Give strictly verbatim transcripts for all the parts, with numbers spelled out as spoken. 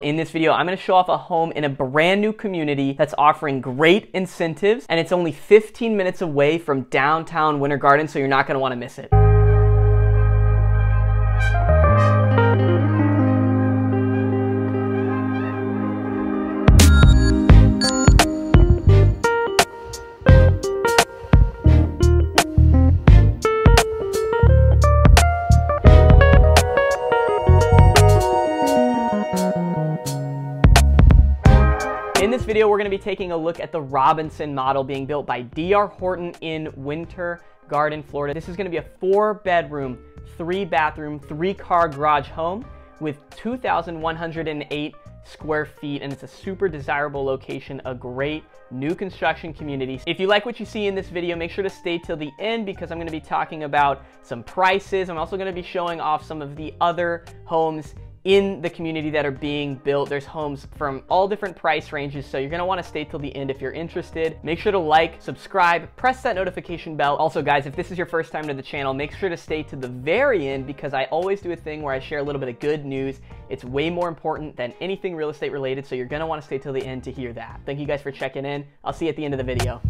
In this video, I'm gonna show off a home in a brand new community that's offering great incentives, and it's only fifteen minutes away from downtown Winter Garden, so you're not gonna wanna miss it. In this video, we're going to be taking a look at the Robinson model being built by D R Horton in Winter Garden, Florida. This is going to be a four-bedroom, three-bathroom, three-car garage home with two thousand one hundred eight square feet, and it's a super desirable location, a great new construction community. If you like what you see in this video, make sure to stay till the end because I'm going to be talking about some prices. I'm also going to be showing off some of the other homes in the community that are being built. There's homes from all different price ranges, so you're gonna wanna stay till the end if you're interested. Make sure to like, subscribe, press that notification bell. Also guys, if this is your first time to the channel, make sure to stay to the very end because I always do a thing where I share a little bit of good news. It's way more important than anything real estate related, so you're gonna wanna stay till the end to hear that. Thank you guys for checking in. I'll see you at the end of the video.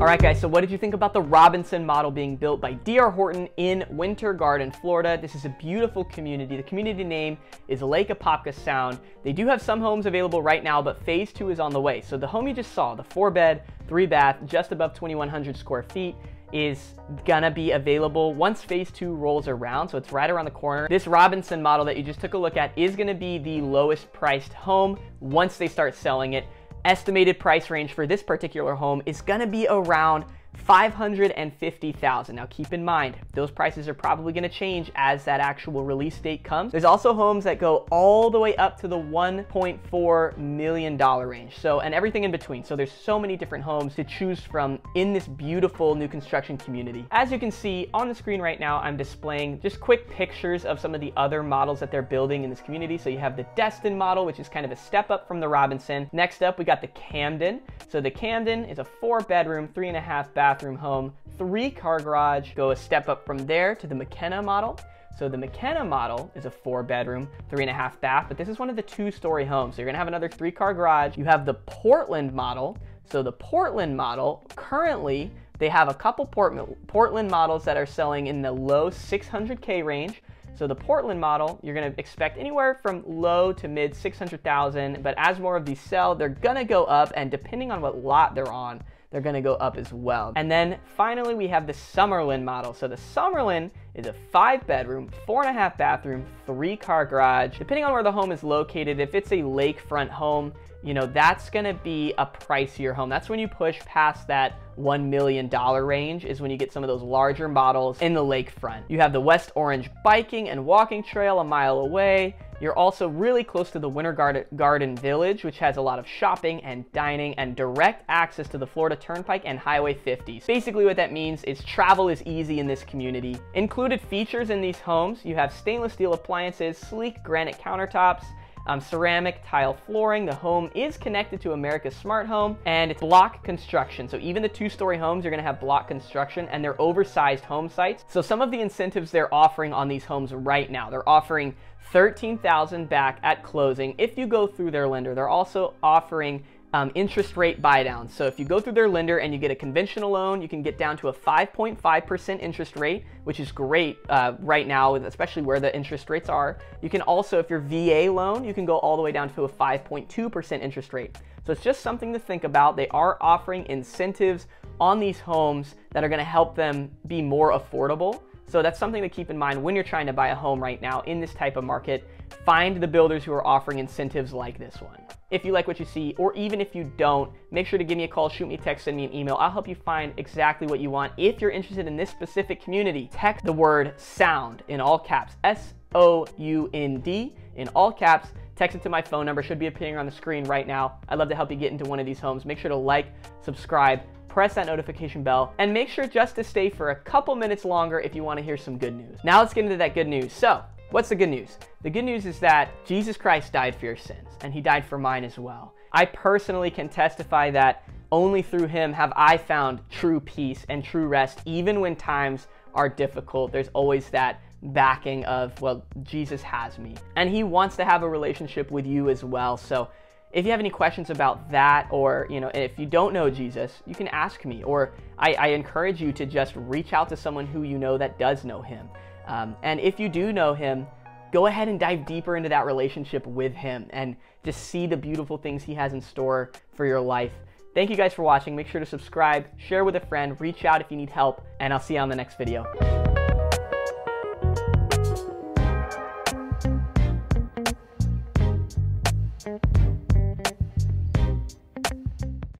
All right guys, so what did you think about the Robinson model being built by D R Horton in Winter Garden, Florida? This is a beautiful community. The community name is Lake Apopka Sound. They do have some homes available right now, but phase two is on the way. So the home you just saw, the four bed, three bath, just above twenty-one hundred square feet, is gonna be available once phase two rolls around, so it's right around the corner. This Robinson model that you just took a look at is gonna be the lowest priced home once they start selling it. Estimated price range for this particular home is gonna be around five hundred fifty thousand dollars. Now keep in mind, those prices are probably gonna change as that actual release date comes. There's also homes that go all the way up to the one point four million dollars range, so, and everything in between. So there's so many different homes to choose from in this beautiful new construction community. As you can see on the screen right now, I'm displaying just quick pictures of some of the other models that they're building in this community. So you have the Destin model, which is kind of a step up from the Robinson. Next up, we got the Camden. So the Camden is a four bedroom, three and a half bathroom bathroom home, three car garage. Go a step up from there to the McKenna model. So the McKenna model is a four bedroom, three and a half bath, but this is one of the two story homes. So you're gonna have another three car garage. You have the Portland model. So the Portland model currently They have a couple Port- Portland models that are selling in the low six hundred K range. So the Portland model, you're gonna expect anywhere from low to mid six hundred thousand, but as more of these sell, they're gonna go up, and depending on what lot they're on, they're gonna go up as well. And then finally, we have the Summerlin model. So the Summerlin is a five bedroom, four and a half bathroom, three car garage. Depending on where the home is located, if it's a lakefront home, you know, that's gonna be a pricier home. That's when you push past that one million dollar range, is when you get some of those larger models in the lakefront. You have the West Orange biking and walking trail a mile away. You're also really close to the Winter Garden Village, which has a lot of shopping and dining and direct access to the Florida Turnpike and Highway fifty. So basically what that means is travel is easy in this community. Included features in these homes, you have stainless steel appliances, sleek granite countertops, Um, ceramic tile flooring. The home is connected to America's Smart Home, and it's block construction. So even the two-story homes are gonna have block construction, and they're oversized home sites. So some of the incentives they're offering on these homes right now, they're offering thirteen thousand dollars back at closing if you go through their lender. They're also offering Um, interest rate buy down. So if you go through their lender and you get a conventional loan, you can get down to a five point five percent interest rate, which is great uh, right now, especially where the interest rates are. You can also, if you're V A loan, you can go all the way down to a five point two percent interest rate. So it's just something to think about. They are offering incentives on these homes that are going to help them be more affordable. So that's something to keep in mind when you're trying to buy a home right now in this type of market. Find the builders who are offering incentives like this one. If you like what you see, or even if you don't, make sure to give me a call, shoot me a text, send me an email. I'll help you find exactly what you want. If you're interested in this specific community, text the word SOUND in all caps, S O U N D in all caps. Text it to my phone number, should be appearing on the screen right now. I'd love to help you get into one of these homes. Make sure to like, subscribe, press that notification bell, and make sure just to stay for a couple minutes longer if you want to hear some good news. Now let's get into that good news. So what's the good news? The good news is that Jesus Christ died for your sins, and he died for mine as well. I personally can testify that only through him have I found true peace and true rest. Even when times are difficult, there's always that backing of, well, Jesus has me, and he wants to have a relationship with you as well. So if you have any questions about that, or you know, if you don't know Jesus, you can ask me, or I, I encourage you to just reach out to someone who you know that does know him. Um, and if you do know him, go ahead and dive deeper into that relationship with him and just see the beautiful things he has in store for your life. Thank you guys for watching. Make sure to subscribe, share with a friend, reach out if you need help, and I'll see you on the next video.